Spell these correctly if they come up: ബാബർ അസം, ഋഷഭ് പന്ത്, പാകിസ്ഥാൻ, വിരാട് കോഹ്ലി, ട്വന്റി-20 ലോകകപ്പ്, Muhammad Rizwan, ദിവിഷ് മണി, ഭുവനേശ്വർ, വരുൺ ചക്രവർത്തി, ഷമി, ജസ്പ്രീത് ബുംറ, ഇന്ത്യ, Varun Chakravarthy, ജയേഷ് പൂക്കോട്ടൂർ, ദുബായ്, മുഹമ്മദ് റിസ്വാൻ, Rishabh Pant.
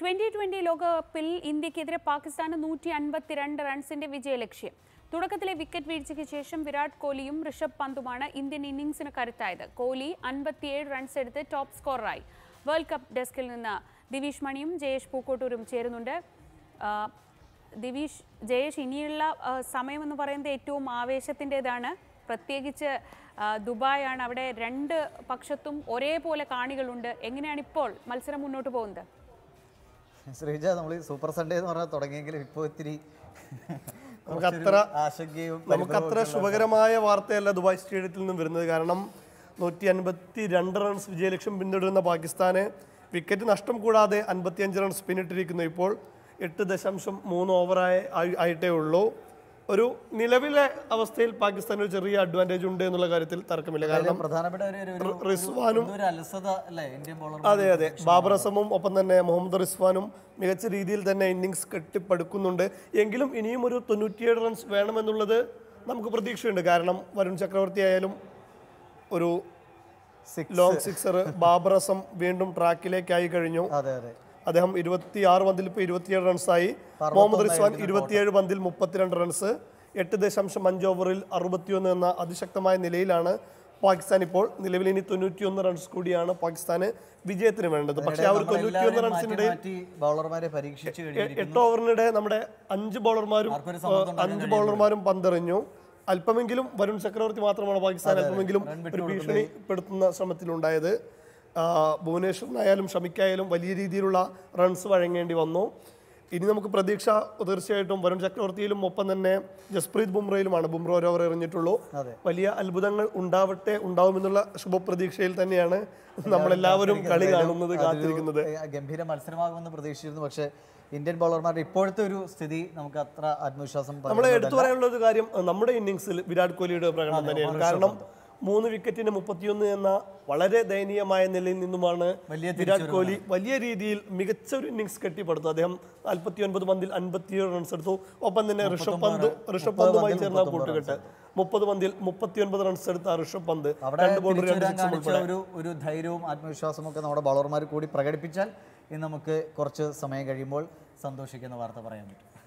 2020 ലോകകപ്പിൽ ഇന്ത്യക്കെതിരെ പാകിസ്ഥാൻ 152 റൺസിന്റെ വിജയ ലക്ഷ്യം. തുടക്കത്തിലെ വിക്കറ്റ് വീഴ്ചയ്ക്ക് ശേഷം വിരാട് കോഹ്ലിയും ഋഷഭ് പന്തുമാണ് ഇന്ത്യൻ ഇന്നിംഗ്സിന് കരുത്തായത്. കോഹ്ലി 57 റൺസ് എടുത്ത് ടോപ്പ് സ്കോററായി. വേൾഡ് കപ്പ് ഡെസ്കിൽ നിന്ന് ദിവിഷ് മണിയും ജയേഷ് പൂക്കോട്ടൂരും ചേരുന്നുണ്ട്. ദിവിഷ്, ജയേഷ്, ഇനിയുള്ള സമയമെന്ന് പറയുന്നത് ഏറ്റവും ആവേശത്തിൻ്റെതാണ്. പ്രത്യേകിച്ച് ദുബായാണ്, അവിടെ രണ്ട് പക്ഷത്തും ഒരേപോലെ കാണികളുണ്ട്. എങ്ങനെയാണ് ഇപ്പോൾ മത്സരം മുന്നോട്ട് പോകുന്നത്? ശ്രീജ, നമ്മൾ സൂപ്പർ സൺഡേ എന്ന് പറഞ്ഞാൽ തുടങ്ങിയെങ്കിലും ഇപ്പോൾ ഇത്തിരി നമുക്കത്ര ശുഭകരമായ വാർത്തയല്ല ദുബായ് സ്റ്റേഡിയത്തിൽ നിന്നും വരുന്നത്. കാരണം 152 റൺസ് വിജയലക്ഷ്യം പിന്തുടരുന്ന പാകിസ്ഥാന് വിക്കറ്റ് നഷ്ടം കൂടാതെ 55 റൺസ് പിന്നിട്ടിരിക്കുന്നു. ഇപ്പോൾ 8.3 ഓവറായിട്ടേ ഉള്ളൂ. ഒരു നിലവിലെ അവസ്ഥയിൽ പാകിസ്ഥാൻ ഒരു ചെറിയ അഡ്വാൻറ്റേജ് ഉണ്ട് എന്നുള്ള കാര്യത്തിൽ തർക്കമില്ല. കാരണം റിസ്വാനും അതെ അതെ ബാബർ അസമും ഒപ്പം തന്നെ മുഹമ്മദ് റിസ്വാനും മികച്ച രീതിയിൽ തന്നെ ഇന്നിങ്സ് കെട്ടിപ്പടുക്കുന്നുണ്ട്. എങ്കിലും ഇനിയും ഒരു 97 റൺസ് വേണമെന്നുള്ളത് നമുക്ക് പ്രതീക്ഷയുണ്ട്. കാരണം വരുൺ ചക്രവർത്തി ആയാലും ഒരു ലോങ് സിക്സർ, ബാബർ അസം വീണ്ടും ട്രാക്കിലേക്കായി കഴിഞ്ഞു. അദ്ദേഹം 26 പന്തിൽ ഇപ്പോൾ 27 റൺസായി. മുഹമ്മദ് റിസ്വാൻ 27 പന്തിൽ 32 റൺസ്. 8.5 ഓവറിൽ 61 എന്ന അതിശക്തമായ നിലയിലാണ് പാകിസ്ഥാൻ ഇപ്പോൾ നിലവിൽ. ഇനി 91 റൺസ് കൂടിയാണ് പാകിസ്ഥാന് വിജയത്തിന് വേണ്ടത്. പക്ഷേ ആ ഒരു 91 റൺസിനിടെ 8 ഓവറിനിടെ നമ്മുടെ 5 ബൗളർമാരും പന്തെറിഞ്ഞു. അല്പമെങ്കിലും വരുൺ ചക്രവർത്തി മാത്രമാണ് പാകിസ്ഥാൻ അല്പമെങ്കിലും ഒരു ഭീഷണിപ്പെടുത്തുന്ന ശ്രമത്തിലുണ്ടായത്. ഭുവനേശ്വറിനായാലും ഷമിക്കായാലും വലിയ രീതിയിലുള്ള റൺസ് വഴങ്ങേണ്ടി വന്നു. ഇനി നമുക്ക് പ്രതീക്ഷ തീർച്ചയായിട്ടും വരുൺ ചക്രവർത്തിയിലും ഒപ്പം തന്നെ ജസ്പ്രീത് ബുംറയിലുമാണ്. ബുംറ ഓവർ എറിഞ്ഞിട്ടുള്ളൂ. വലിയ അത്ഭുതങ്ങൾ ഉണ്ടാവുമെന്നുള്ള ശുഭപ്രതീക്ഷയിൽ തന്നെയാണ് നമ്മളെല്ലാവരും കളി കാണുന്നത്, കാത്തിരിക്കുന്നത്. ഗംഭീര മത്സരമാകുമെന്ന് പ്രതീക്ഷിച്ചിരുന്നു. പക്ഷേ ഇന്ത്യൻ ബൗളർമാരുടെ ഇപ്പോഴത്തെ ഒരു സ്ഥിതി നമുക്ക് അത്ര ആത്മവിശ്വാസം നമ്മളെ എടുത്തു പറയാനുള്ള ഒരു കാര്യം നമ്മുടെ ഇന്നിങ്സിൽ വിരാട് കോഹ്ലിയുടെ പ്രകടനം തന്നെയാണ്. കാരണം 3 വിക്കറ്റിന് 31 എന്ന വളരെ ദയനീയമായ നിലയിൽ നിന്നുമാണ് വിരാട് കോഹ്ലി വലിയ രീതിയിൽ മികച്ച ഒരു ഇന്നിങ്സ് കെട്ടിപ്പടുത്തു. അദ്ദേഹം 49 പന്തിൽ 57 റൺസ് എടുത്തു. ഒപ്പം തന്നെ ഋഷഭ് പന്തുമായി ചേർന്ന കൂട്ടുകെട്ട് 30 പന്തിൽ 39 റൺസ് എടുത്ത ഋഷഭ് പന്ത് ഒരു ധൈര്യവും ആത്മവിശ്വാസവും ഒക്കെ നമ്മുടെ ബൗളർമാർ കൂടി പ്രകടിപ്പിച്ചാൽ ഇന്ന് നമുക്ക് കുറച്ച് സമയം കഴിയുമ്പോൾ സന്തോഷിക്കുന്ന വാർത്ത പറയാൻ പറ്റും.